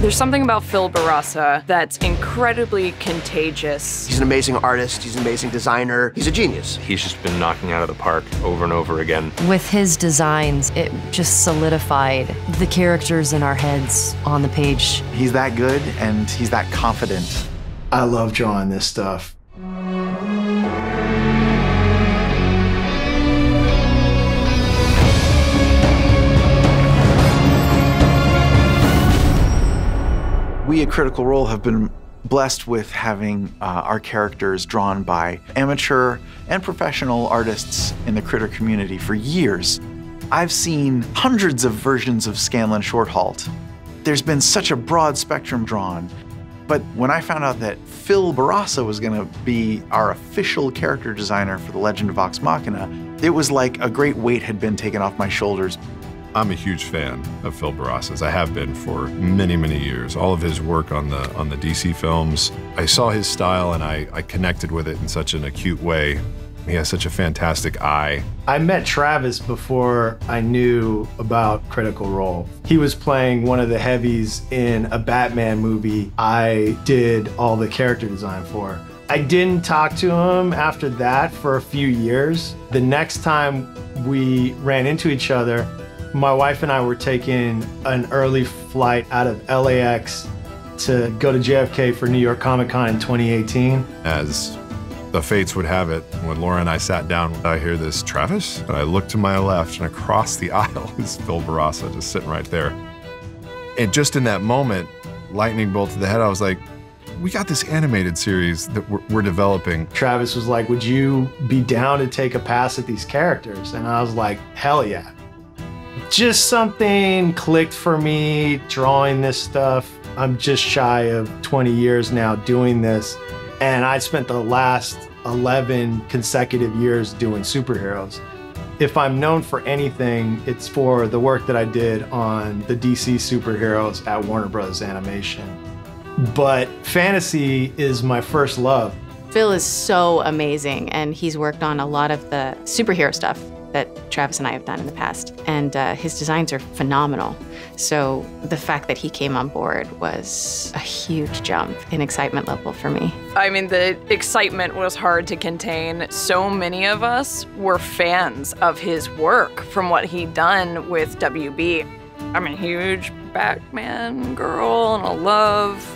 There's something about Phil Bourassa that's incredibly contagious. He's an amazing artist, he's an amazing designer, he's a genius. He's just been knocking out of the park over and over again. With his designs, it just solidified the characters in our heads on the page. He's that good and he's that confident. I love drawing this stuff. We at Critical Role have been blessed with having our characters drawn by amateur and professional artists in the critter community for years. I've seen hundreds of versions of Scanlan Shorthalt. There's been such a broad spectrum drawn, but when I found out that Phil Bourassa was gonna be our official character designer for The Legend of Vox Machina, it was like a great weight had been taken off my shoulders. I'm a huge fan of Phil Bourassa's. I have been for many, many years. All of his work on the DC films, I saw his style and I connected with it in such an acute way. He has such a fantastic eye. I met Travis before I knew about Critical Role. He was playing one of the heavies in a Batman movie I did all the character design for. I didn't talk to him after that for a few years. The next time we ran into each other, my wife and I were taking an early flight out of LAX to go to JFK for New York Comic-Con in 2018. As the fates would have it, when Laura and I sat down, I hear this, Travis? And I look to my left, and across the aisle is Phil Bourassa just sitting right there. And just in that moment, lightning bolt to the head, I was like, we got this animated series that we're developing. Travis was like, would you be down to take a pass at these characters? And I was like, hell yeah. Just something clicked for me drawing this stuff. I'm just shy of 20 years now doing this, and I spent the last 11 consecutive years doing superheroes. If I'm known for anything, it's for the work that I did on the DC superheroes at Warner Bros. Animation. But fantasy is my first love. Phil is so amazing, and he's worked on a lot of the superhero stuff that Travis and I have done in the past. And his designs are phenomenal. So the fact that he came on board was a huge jump in excitement level for me. I mean, the excitement was hard to contain. So many of us were fans of his work from what he'd done with WB. I'm a huge Batman girl and I love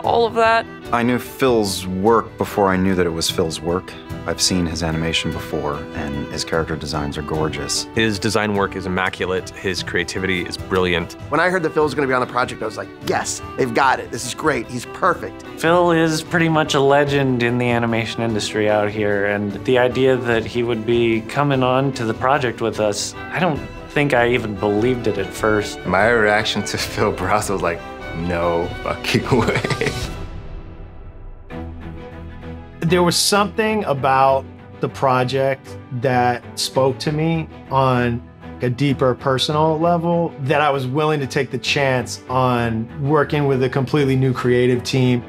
all of that. I knew Phil's work before I knew that it was Phil's work. I've seen his animation before, and his character designs are gorgeous. His design work is immaculate. His creativity is brilliant. When I heard that Phil was going to be on the project, I was like, yes, they've got it. This is great. He's perfect. Phil is pretty much a legend in the animation industry out here, and the idea that he would be coming on to the project with us, I don't think I even believed it at first. My reaction to Phil Bourassa was like, no fucking way. There was something about the project that spoke to me on a deeper personal level, that I was willing to take the chance on working with a completely new creative team.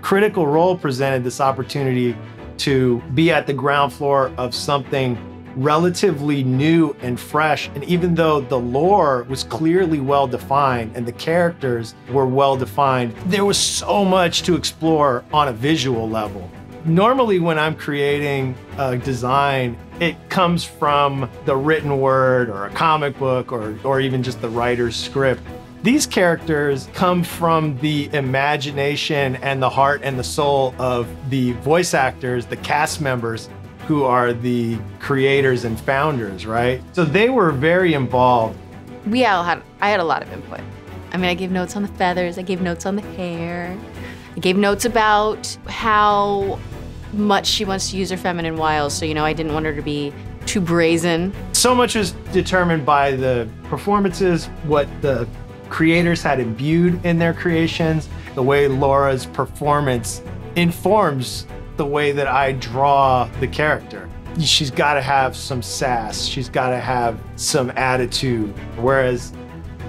Critical Role presented this opportunity to be at the ground floor of something relatively new and fresh. And even though the lore was clearly well-defined and the characters were well-defined, there was so much to explore on a visual level. Normally when I'm creating a design, it comes from the written word or a comic book or even just the writer's script. These characters come from the imagination and the heart and the soul of the voice actors, the cast members, who are the creators and founders, right? So they were very involved. I had a lot of input. I mean, I gave notes on the feathers, I gave notes on the hair. I gave notes about how much she wants to use her feminine wiles, so, you know, I didn't want her to be too brazen. So much was determined by the performances, what the creators had imbued in their creations, the way Laura's performance informs the way that I draw the character. She's got to have some sass, she's got to have some attitude, whereas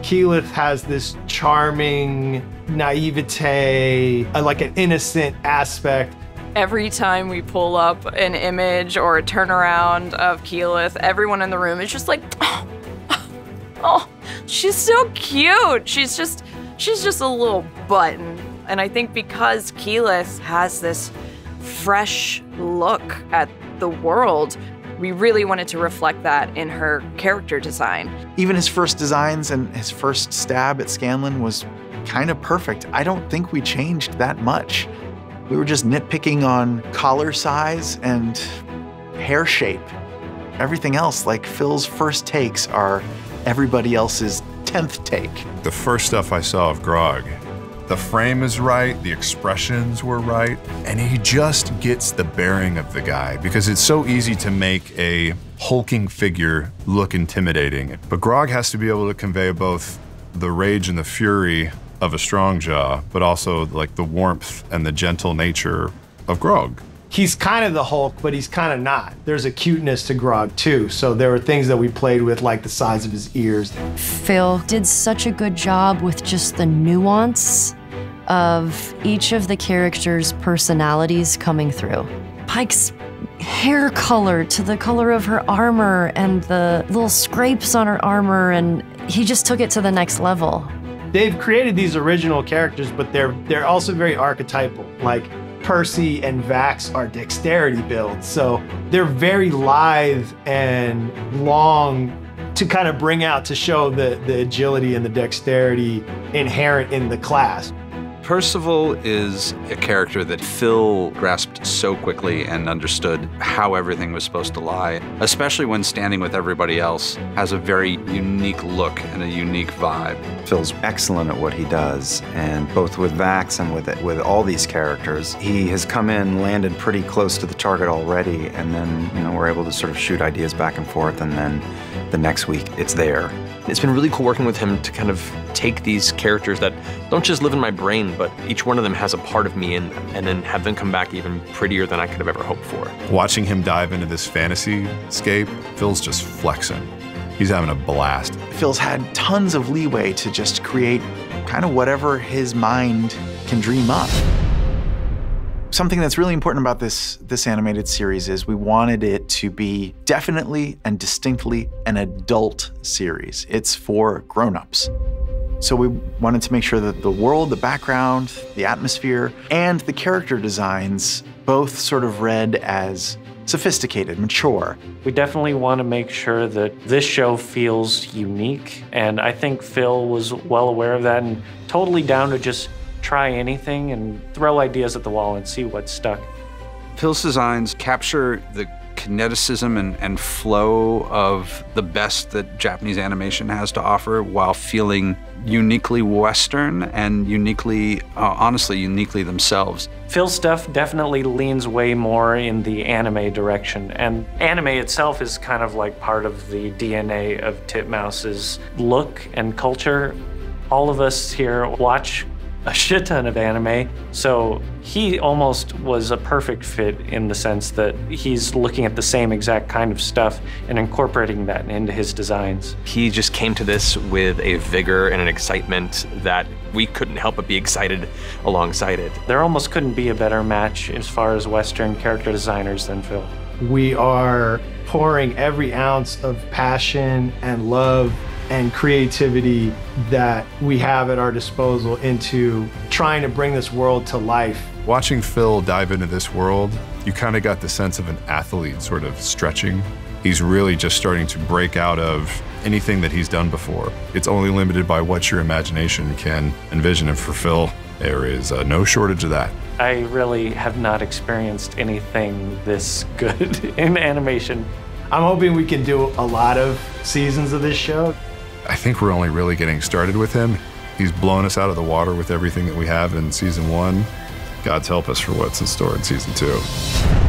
Keyleth has this charming naivete, like an innocent aspect. Every time we pull up an image or a turnaround of Keyleth, everyone in the room is just like, oh, she's so cute. She's just She's just a little button. And I think because Keyleth has this fresh look at the world, we really wanted to reflect that in her character design. Even his first designs and his first stab at Scanlan was kind of perfect. I don't think we changed that much. We were just nitpicking on collar size and hair shape. Everything else, like Phil's first takes, are everybody else's 10th take. The first stuff I saw of Grog, the frame is right, the expressions were right, and he just gets the bearing of the guy, because it's so easy to make a hulking figure look intimidating. But Grog has to be able to convey both the rage and the fury of a strong jaw, but also like the warmth and the gentle nature of Grog. He's kind of the Hulk, but he's kind of not. There's a cuteness to Grog too, so there were things that we played with, like the size of his ears. Phil did such a good job with just the nuance of each of the characters' personalities coming through. Pike's hair color to the color of her armor and the little scrapes on her armor, and he just took it to the next level. They've created these original characters, but they're also very archetypal. Like, Percy and Vax are dexterity builds, so they're very lithe and long to kind of bring out, to show the agility and the dexterity inherent in the class. Percival is a character that Phil grasped so quickly and understood how everything was supposed to lie, especially when standing with everybody else, has a very unique look and a unique vibe. Phil's excellent at what he does, and both with Vax and with all these characters, he has come in, landed pretty close to the target already, and then, we're able to sort of shoot ideas back and forth, and then the next week, it's there. It's been really cool working with him to kind of take these characters that don't just live in my brain, but each one of them has a part of me in them, and then have them come back even prettier than I could have ever hoped for. Watching him dive into this fantasy-scape, Phil's just flexing. He's having a blast. Phil's had tons of leeway to just create kind of whatever his mind can dream up. Something that's really important about this animated series is we wanted it to be definitely and distinctly an adult series. It's for grown-ups. So we wanted to make sure that the world, the background, the atmosphere, and the character designs both sort of read as sophisticated, mature. We definitely want to make sure that this show feels unique, and I think Phil was well aware of that and totally down to just try anything and throw ideas at the wall and see what stuck. Phil's designs capture the kineticism and flow of the best that Japanese animation has to offer, while feeling uniquely Western and uniquely, honestly, uniquely themselves. Phil's stuff definitely leans way more in the anime direction, and anime itself is kind of like part of the DNA of Titmouse's look and culture. All of us here watch a shit ton of anime, so he almost was a perfect fit in the sense that he's looking at the same exact kind of stuff and incorporating that into his designs. He just came to this with a vigor and an excitement that we couldn't help but be excited alongside it. There almost couldn't be a better match as far as Western character designers than Phil. We are pouring every ounce of passion and love and creativity that we have at our disposal into trying to bring this world to life. Watching Phil dive into this world, you kind of got the sense of an athlete sort of stretching. He's really just starting to break out of anything that he's done before. It's only limited by what your imagination can envision, and for Phil, there is no shortage of that. I really have not experienced anything this good in animation. I'm hoping we can do a lot of seasons of this show. I think we're only really getting started with him. He's blown us out of the water with everything that we have in season 1. God's help us for what's in store in season 2.